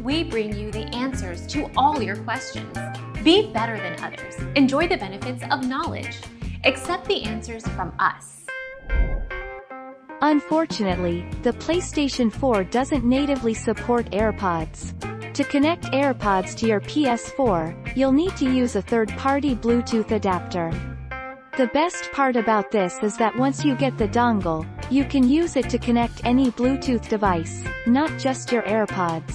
we bring you the answers to all your questions. Be better than others. Enjoy the benefits of knowledge. Accept the answers from us. Unfortunately, the PlayStation 4 doesn't natively support AirPods. To connect AirPods to your PS4, you'll need to use a third-party Bluetooth adapter. The best part about this is that once you get the dongle, you can use it to connect any Bluetooth device, not just your AirPods.